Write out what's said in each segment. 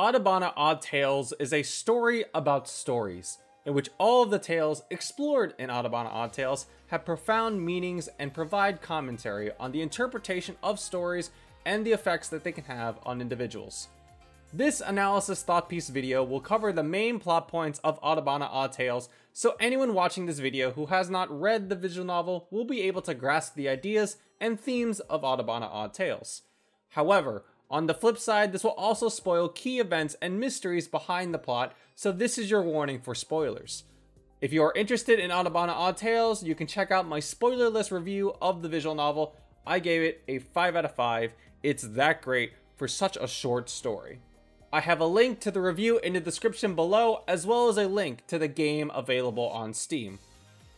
Adabana Odd Tales is a story about stories, in which all of the tales explored in Adabana Odd Tales have profound meanings and provide commentary on the interpretation of stories and the effects that they can have on individuals. This analysis thought piece video will cover the main plot points of Adabana Odd Tales, so anyone watching this video who has not read the visual novel will be able to grasp the ideas and themes of Adabana Odd Tales. However, on the flip side, this will also spoil key events and mysteries behind the plot, so this is your warning for spoilers. If you are interested in Adabana Odd Tales, you can check out my spoilerless review of the visual novel. I gave it a 5 out of 5. It's that great for such a short story. I have a link to the review in the description below, as well as a link to the game available on Steam.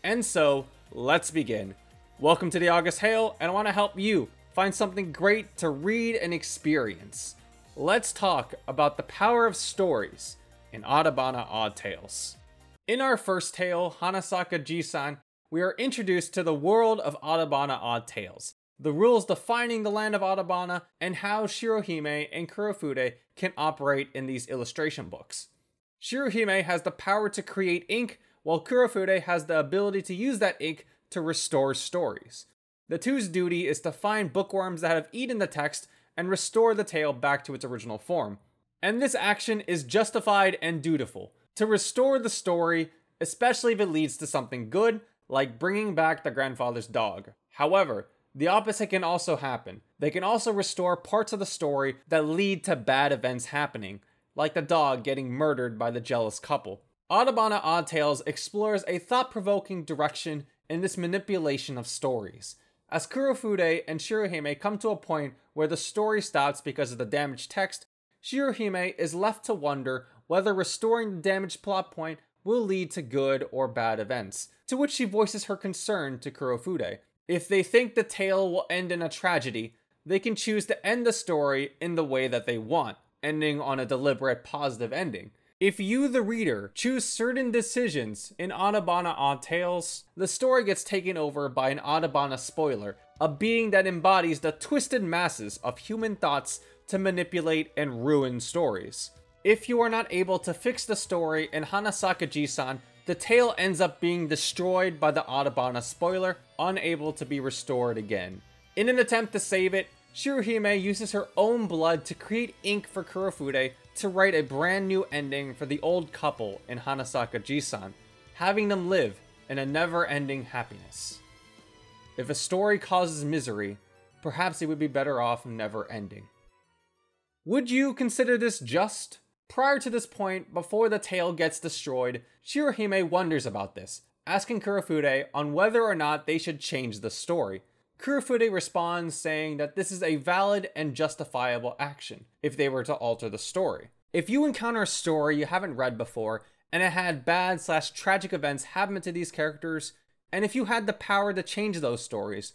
And so, let's begin. Welcome to The August Hail, and I want to help you find something great to read and experience. Let's talk about the power of stories in Adabana Odd Tales. In our first tale, Hanasaka Jisan, we are introduced to the world of Adabana Odd Tales, the rules defining the land of Adabana, and how Shirohime and Kurofude can operate in these illustration books. Shirohime has the power to create ink, while Kurofude has the ability to use that ink to restore stories. The two's duty is to find bookworms that have eaten the text and restore the tale back to its original form. And this action is justified and dutiful, to restore the story, especially if it leads to something good, like bringing back the grandfather's dog. However, the opposite can also happen. They can also restore parts of the story that lead to bad events happening, like the dog getting murdered by the jealous couple. Adabana Odd Tales explores a thought-provoking direction in this manipulation of stories, as Kurofude and Shirohime come to a point where the story stops because of the damaged text. Shirohime is left to wonder whether restoring the damaged plot point will lead to good or bad events, to which she voices her concern to Kurofude. If they think the tale will end in a tragedy, they can choose to end the story in the way that they want, ending on a deliberate positive ending. If you, the reader, choose certain decisions in Adabana Odd Tales, the story gets taken over by an Adabana spoiler, a being that embodies the twisted masses of human thoughts to manipulate and ruin stories. If you are not able to fix the story in Hanasaka Jisan, the tale ends up being destroyed by the Adabana spoiler, unable to be restored again. In an attempt to save it, Shirohime uses her own blood to create ink for Kurofude to write a brand new ending for the old couple in Hanasaka Jisan, having them live in a never-ending happiness. If a story causes misery, perhaps it would be better off never ending. Would you consider this just? Prior to this point, before the tale gets destroyed, Shirohime wonders about this, asking Kurofude on whether or not they should change the story. Kurofude responds saying that this is a valid and justifiable action if they were to alter the story. If you encounter a story you haven't read before, and it had bad/tragic events happen to these characters, and if you had the power to change those stories,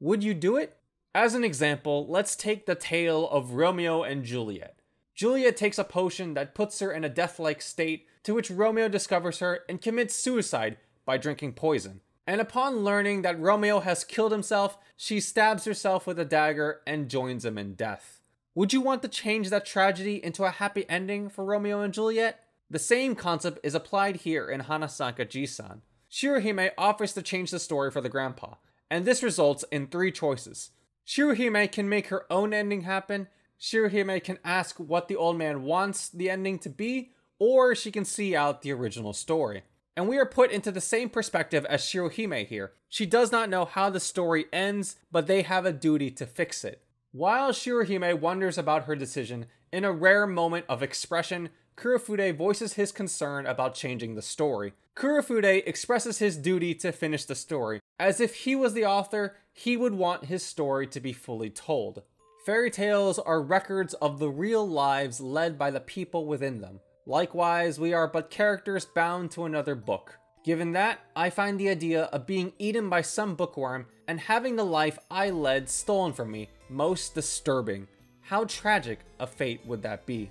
would you do it? As an example, let's take the tale of Romeo and Juliet. Juliet takes a potion that puts her in a death-like state, to which Romeo discovers her and commits suicide by drinking poison. And upon learning that Romeo has killed himself, she stabs herself with a dagger and joins him in death. Would you want to change that tragedy into a happy ending for Romeo and Juliet? The same concept is applied here in Hanasaka Jisan. Shirohime offers to change the story for the grandpa, and this results in three choices. Shirohime can make her own ending happen, Shirohime can ask what the old man wants the ending to be, or she can see out the original story. And we are put into the same perspective as Shirohime here. She does not know how the story ends, but they have a duty to fix it. While Shirohime wonders about her decision, in a rare moment of expression, Kurofude voices his concern about changing the story. Kurofude expresses his duty to finish the story. As if he was the author, he would want his story to be fully told. Fairy tales are records of the real lives led by the people within them. Likewise, we are but characters bound to another book. Given that, I find the idea of being eaten by some bookworm and having the life I led stolen from me most disturbing. How tragic a fate would that be?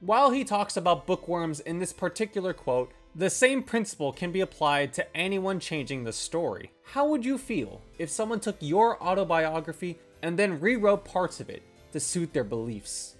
While he talks about bookworms in this particular quote, the same principle can be applied to anyone changing the story. How would you feel if someone took your autobiography and then rewrote parts of it to suit their beliefs?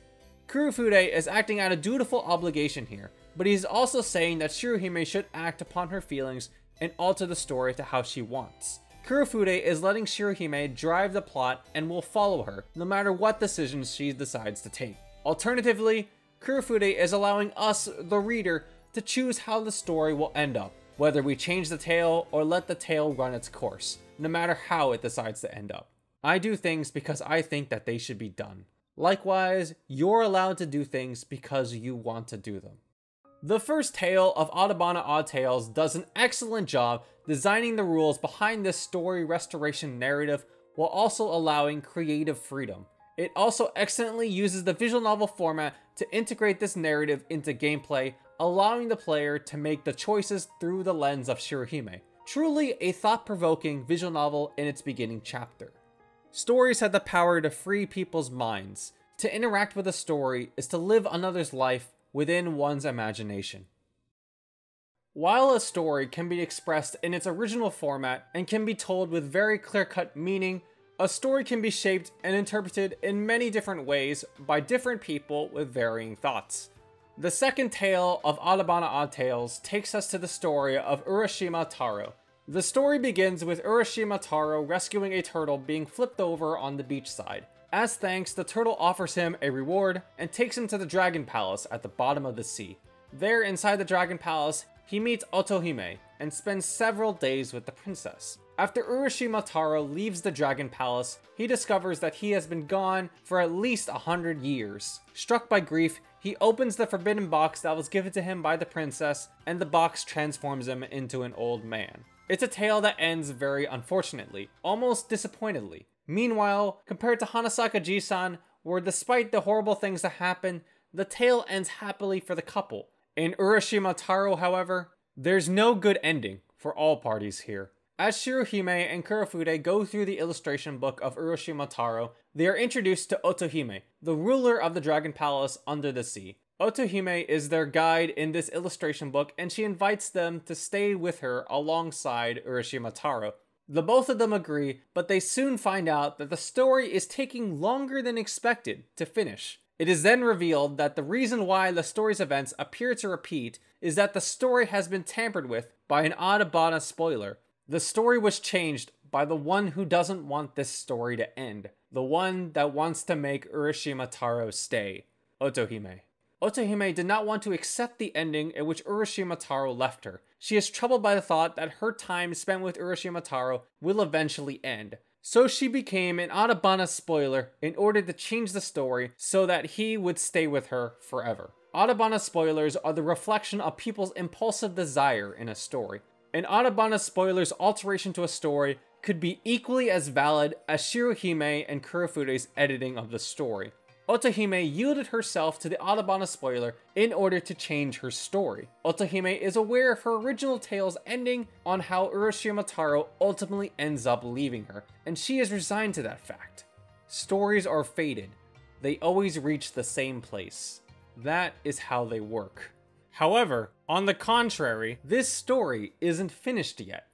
Kurofude is acting out of dutiful obligation here, but he's also saying that Shirohime should act upon her feelings and alter the story to how she wants. Kurofude is letting Shirohime drive the plot and will follow her, no matter what decisions she decides to take. Alternatively, Kurofude is allowing us, the reader, to choose how the story will end up, whether we change the tale or let the tale run its course, no matter how it decides to end up. I do things because I think that they should be done. Likewise, you're allowed to do things because you want to do them. The first tale of Adabana Odd Tales does an excellent job designing the rules behind this story restoration narrative while also allowing creative freedom. It also excellently uses the visual novel format to integrate this narrative into gameplay, allowing the player to make the choices through the lens of Shirohime. Truly a thought-provoking visual novel in its beginning chapter. Stories have the power to free people's minds. To interact with a story is to live another's life within one's imagination. While a story can be expressed in its original format and can be told with very clear-cut meaning, a story can be shaped and interpreted in many different ways by different people with varying thoughts. The second tale of Adabana Odd Tales takes us to the story of Urashima Taro. The story begins with Urashima Taro rescuing a turtle being flipped over on the beachside. As thanks, the turtle offers him a reward and takes him to the Dragon Palace at the bottom of the sea. There, inside the Dragon Palace, he meets Otohime and spends several days with the princess. After Urashima Taro leaves the Dragon Palace, he discovers that he has been gone for at least 100 years. Struck by grief, he opens the forbidden box that was given to him by the princess, and the box transforms him into an old man. It's a tale that ends very unfortunately, almost disappointedly. Meanwhile, compared to Hanasaka Jisan, where despite the horrible things that happen, the tale ends happily for the couple. In Urashima Taro, however, there's no good ending for all parties here. As Shirohime and Kurofude go through the illustration book of Urashima Taro, they are introduced to Otohime, the ruler of the Dragon Palace under the sea. Otohime is their guide in this illustration book, and she invites them to stay with her alongside Urashima Taro. The both of them agree, but they soon find out that the story is taking longer than expected to finish. It is then revealed that the reason why the story's events appear to repeat is that the story has been tampered with by an Adabana spoiler. The story was changed by the one who doesn't want this story to end. The one that wants to make Urashima Taro stay. Otohime. Otohime did not want to accept the ending in which Urashima Taro left her. She is troubled by the thought that her time spent with Urashima Taro will eventually end. So she became an Adabana spoiler in order to change the story so that he would stay with her forever. Adabana spoilers are the reflection of people's impulsive desire in a story. An Adabana spoiler's alteration to a story could be equally as valid as Shirohime and Kurofude's editing of the story. Otohime yielded herself to the Adabana spoiler in order to change her story. Otohime is aware of her original tale's ending on how Urashima Taro ultimately ends up leaving her, and she is resigned to that fact. Stories are fated. They always reach the same place. That is how they work. However, on the contrary, this story isn't finished yet.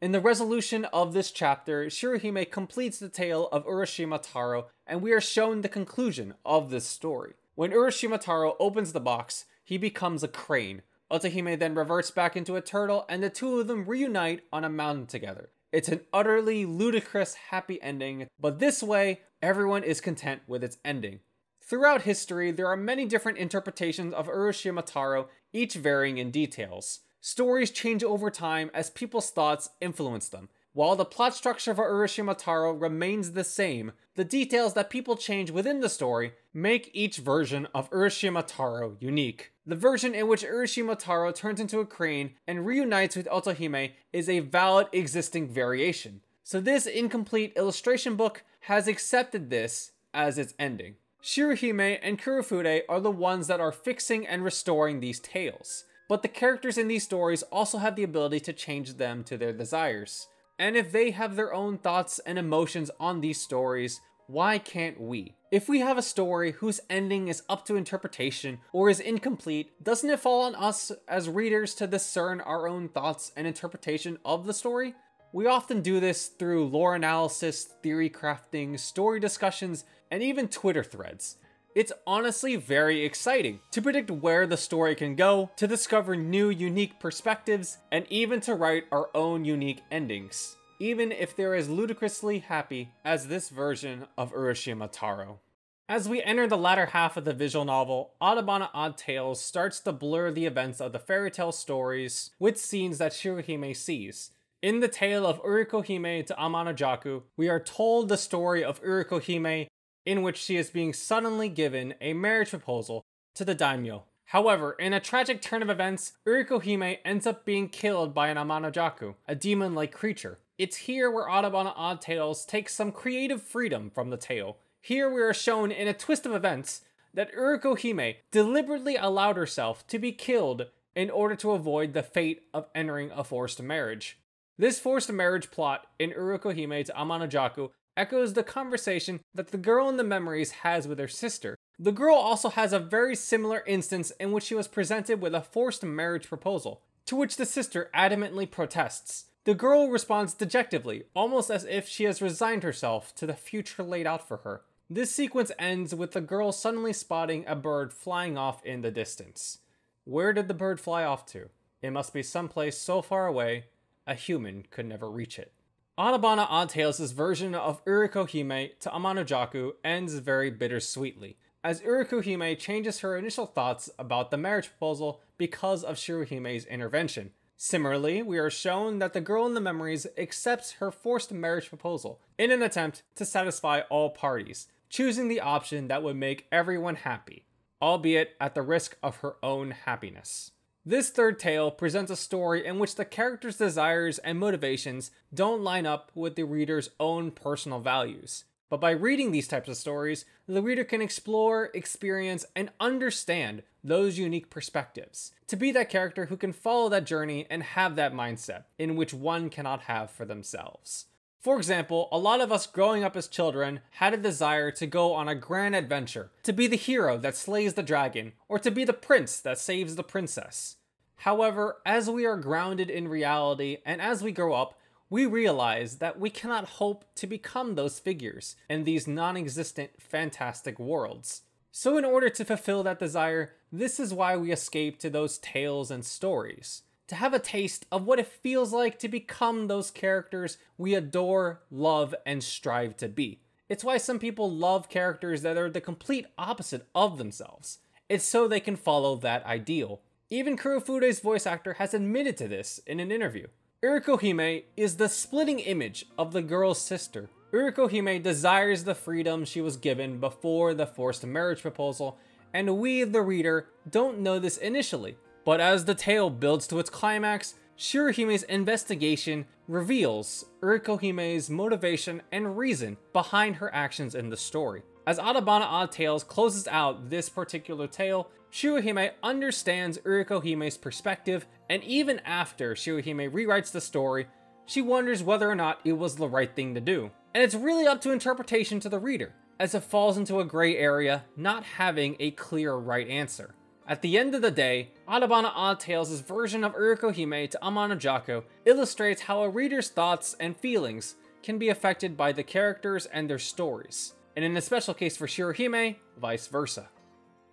In the resolution of this chapter, Shirohime completes the tale of Urashima Taro, and we are shown the conclusion of this story. When Urashima Taro opens the box, he becomes a crane. Otohime then reverts back into a turtle, and the two of them reunite on a mountain together. It's an utterly ludicrous happy ending, but this way, everyone is content with its ending. Throughout history, there are many different interpretations of Urashima Taro, each varying in details. Stories change over time as people's thoughts influence them. While the plot structure for Urashima Taro remains the same, the details that people change within the story make each version of Urashima Taro unique. The version in which Urashima Taro turns into a crane and reunites with Otohime is a valid existing variation. So this incomplete illustration book has accepted this as its ending. Shirohime and Kurofude are the ones that are fixing and restoring these tales, but the characters in these stories also have the ability to change them to their desires. And if they have their own thoughts and emotions on these stories, why can't we? If we have a story whose ending is up to interpretation or is incomplete, doesn't it fall on us as readers to discern our own thoughts and interpretation of the story? We often do this through lore analysis, theory crafting, story discussions, and even Twitter threads. It's honestly very exciting to predict where the story can go, to discover new unique perspectives, and even to write our own unique endings, even if they're as ludicrously happy as this version of Urashima Taro. As we enter the latter half of the visual novel, Adabana Odd Tales starts to blur the events of the fairy tale stories with scenes that Shirohime sees. In the tale of Urikohime to Amanojaku, we are told the story of Urikohime, in which she is being suddenly given a marriage proposal to the daimyo. However, in a tragic turn of events, Urikohime ends up being killed by an Amanojaku, a demon-like creature. It's here where Adabana Odd Tales takes some creative freedom from the tale. Here we are shown in a twist of events that Urikohime deliberately allowed herself to be killed in order to avoid the fate of entering a forced marriage. This forced marriage plot in Urikohime to Amanojaku echoes the conversation that the girl in the memories has with her sister. The girl also has a very similar instance in which she was presented with a forced marriage proposal, to which the sister adamantly protests. The girl responds dejectively, almost as if she has resigned herself to the future laid out for her. This sequence ends with the girl suddenly spotting a bird flying off in the distance. Where did the bird fly off to? It must be someplace so far away, a human could never reach it. Adabana Odd Tales' version of Urikohime to Amanojaku ends very bittersweetly, as Urikohime changes her initial thoughts about the marriage proposal because of Shirohime's intervention. Similarly, we are shown that the girl in the memories accepts her forced marriage proposal in an attempt to satisfy all parties, choosing the option that would make everyone happy, albeit at the risk of her own happiness. This third tale presents a story in which the character's desires and motivations don't line up with the reader's own personal values. But by reading these types of stories, the reader can explore, experience, and understand those unique perspectives, to be that character who can follow that journey and have that mindset in which one cannot have for themselves. For example, a lot of us growing up as children had a desire to go on a grand adventure, to be the hero that slays the dragon, or to be the prince that saves the princess. However, as we are grounded in reality and as we grow up, we realize that we cannot hope to become those figures in these non-existent fantastic worlds. So in order to fulfill that desire, this is why we escape to those tales and stories, to have a taste of what it feels like to become those characters we adore, love, and strive to be. It's why some people love characters that are the complete opposite of themselves. It's so they can follow that ideal. Even Kurofude's voice actor has admitted to this in an interview. Urikohime is the splitting image of the girl's sister. Urikohime desires the freedom she was given before the forced marriage proposal, and we, the reader, don't know this initially. But as the tale builds to its climax, Shirohime's investigation reveals Urikohime's motivation and reason behind her actions in the story. As Adabana Odd Tales closes out this particular tale, Shirohime understands Urikohime's perspective, and even after Shirohime rewrites the story, she wonders whether or not it was the right thing to do. And it's really up to interpretation to the reader, as it falls into a gray area, not having a clear right answer. At the end of the day, Adabana Odd Tales' version of Urikohime to Amanojaku illustrates how a reader's thoughts and feelings can be affected by the characters and their stories, and in a special case for Shirohime, vice versa.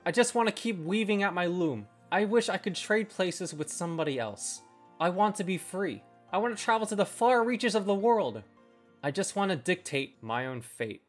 I just want to keep weaving at my loom. I wish I could trade places with somebody else. I want to be free. I want to travel to the far reaches of the world. I just want to dictate my own fate.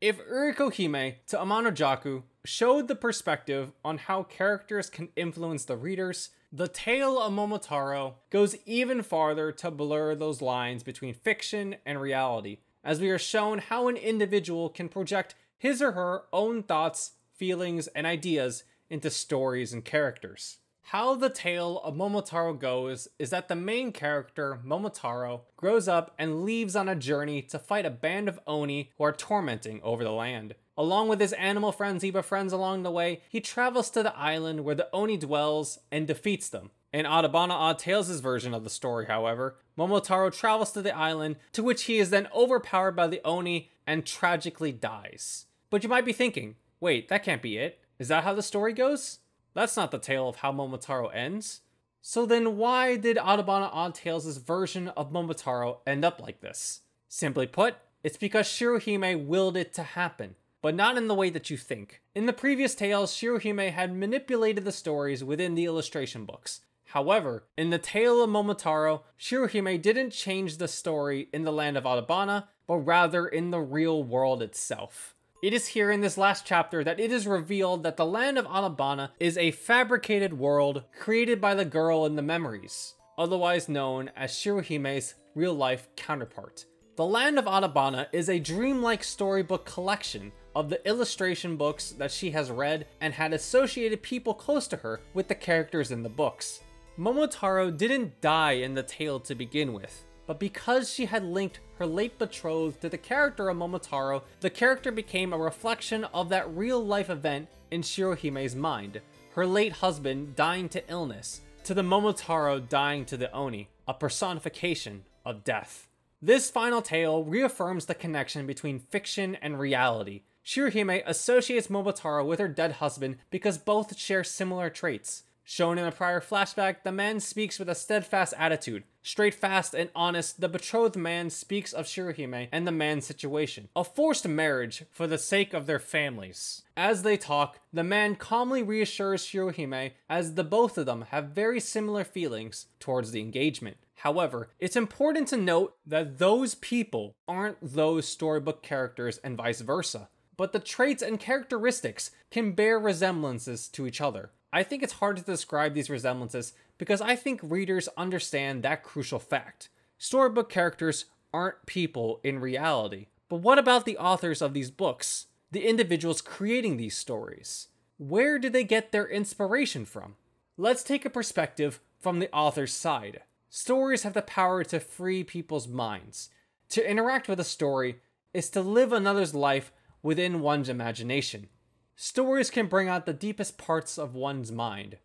If Urikohime to Amanojaku showed the perspective on how characters can influence the readers, the tale of Momotaro goes even farther to blur those lines between fiction and reality, as we are shown how an individual can project his or her own thoughts, feelings, and ideas into stories and characters. How the tale of Momotaro goes is that the main character, Momotaro, grows up and leaves on a journey to fight a band of Oni who are tormenting over the land. Along with his animal friends he befriends along the way, he travels to the island where the Oni dwells and defeats them. In Adabana Odd Tales' version of the story, however, Momotaro travels to the island, to which he is then overpowered by the Oni and tragically dies. But you might be thinking, wait, that can't be it. Is that how the story goes? That's not the tale of how Momotaro ends. So then why did Adabana Odd Tales' version of Momotaro end up like this? Simply put, it's because Shirohime willed it to happen. but not in the way that you think. In the previous tales, Shirohime had manipulated the stories within the illustration books. However, in the tale of Momotaro, Shirohime didn't change the story in the land of Adabana, but rather in the real world itself. It is here in this last chapter that it is revealed that the land of Adabana is a fabricated world created by the girl in the memories, otherwise known as Shirohime's real-life counterpart. The Land of Adabana is a dreamlike storybook collection of the illustration books that she has read and had associated people close to her with the characters in the books. Momotaro didn't die in the tale to begin with, but because she had linked her late betrothed to the character of Momotaro, the character became a reflection of that real-life event in Shirohime's mind, her late husband dying to illness, to the Momotaro dying to the Oni, a personification of death. This final tale reaffirms the connection between fiction and reality. Shirohime associates Momotaro with her dead husband because both share similar traits. Shown in a prior flashback, the man speaks with a steadfast attitude. Straightfast and honest, the betrothed man speaks of Shirohime and the man's situation, a forced marriage for the sake of their families. As they talk, the man calmly reassures Shirohime as the both of them have very similar feelings towards the engagement. However, it's important to note that those people aren't those storybook characters and vice versa, but the traits and characteristics can bear resemblances to each other. I think it's hard to describe these resemblances because I think readers understand that crucial fact. Storybook characters aren't people in reality. But what about the authors of these books, the individuals creating these stories? Where do they get their inspiration from? Let's take a perspective from the author's side. Stories have the power to free people's minds. To interact with a story is to live another's life within one's imagination. Stories can bring out the deepest parts of one's mind,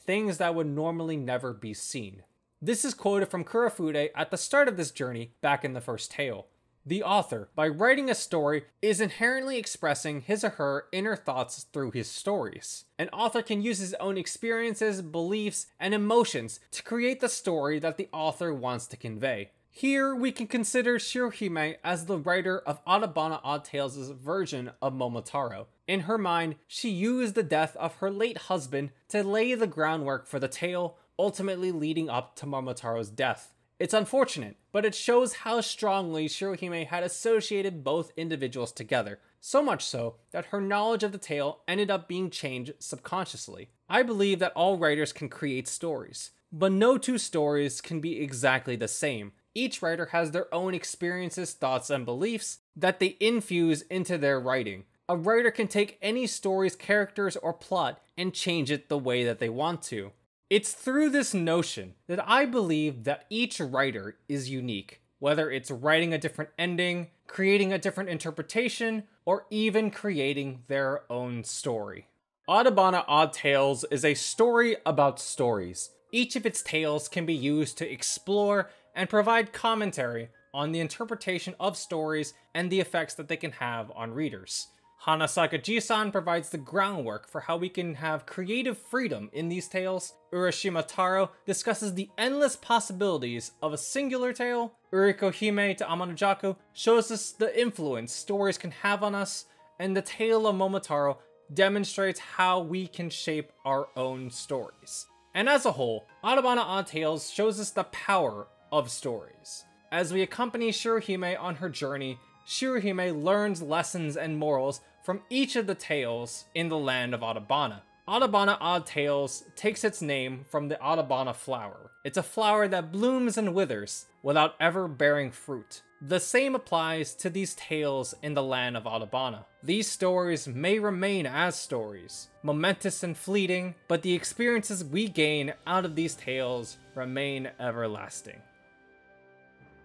things that would normally never be seen. This is quoted from Kurofude at the start of this journey back in the first tale. The author, by writing a story, is inherently expressing his or her inner thoughts through his stories. An author can use his own experiences, beliefs, and emotions to create the story that the author wants to convey. Here, we can consider Shirohime as the writer of Adabana Odd Tales' version of Momotaro. In her mind, she used the death of her late husband to lay the groundwork for the tale, ultimately leading up to Momotaro's death. It's unfortunate, but it shows how strongly Shirohime had associated both individuals together, so much so that her knowledge of the tale ended up being changed subconsciously. I believe that all writers can create stories, but no two stories can be exactly the same. Each writer has their own experiences, thoughts, and beliefs that they infuse into their writing. A writer can take any story's characters or plot and change it the way that they want to. It's through this notion that I believe that each writer is unique, whether it's writing a different ending, creating a different interpretation, or even creating their own story. Adabana Odd Tales is a story about stories. Each of its tales can be used to explore and provide commentary on the interpretation of stories and the effects that they can have on readers. Hanasaka Jisan provides the groundwork for how we can have creative freedom in these tales. Urashima Taro discusses the endless possibilities of a singular tale. Urikohime to Amanojaku shows us the influence stories can have on us, and the tale of Momotaro demonstrates how we can shape our own stories. And as a whole, Adabana Odd Tales shows us the power of stories. As we accompany Shirohime on her journey, Shirohime learns lessons and morals from each of the tales in the land of Adabana. Adabana Odd Tales takes its name from the Adabana flower. It's a flower that blooms and withers without ever bearing fruit. The same applies to these tales in the land of Adabana. These stories may remain as stories, momentous and fleeting, but the experiences we gain out of these tales remain everlasting.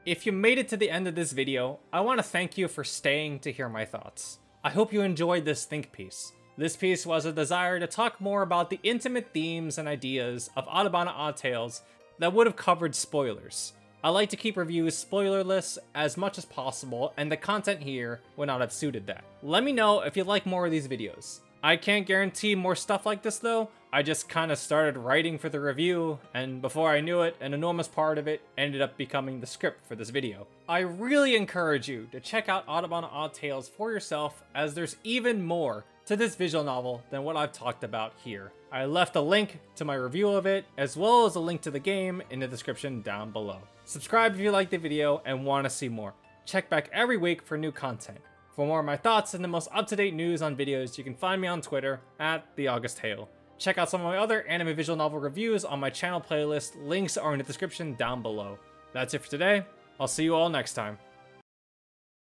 If you made it to the end of this video, I want to thank you for staying to hear my thoughts. I hope you enjoyed this think piece. This piece was a desire to talk more about the intimate themes and ideas of Adabana Odd Tales that would have covered spoilers. I like to keep reviews spoilerless as much as possible, and the content here would not have suited that. Let me know if you'd like more of these videos. I can't guarantee more stuff like this though. I just kind of started writing for the review, and before I knew it, an enormous part of it ended up becoming the script for this video. I really encourage you to check out Adabana Odd Tales for yourself, as there's even more to this visual novel than what I've talked about here. I left a link to my review of it, as well as a link to the game in the description down below. Subscribe if you liked the video and want to see more. Check back every week for new content. For more of my thoughts and the most up-to-date news on videos, you can find me on Twitter at The August Hail. Check out some of my other anime visual novel reviews on my channel playlist. Links are in the description down below. That's it for today. I'll see you all next time.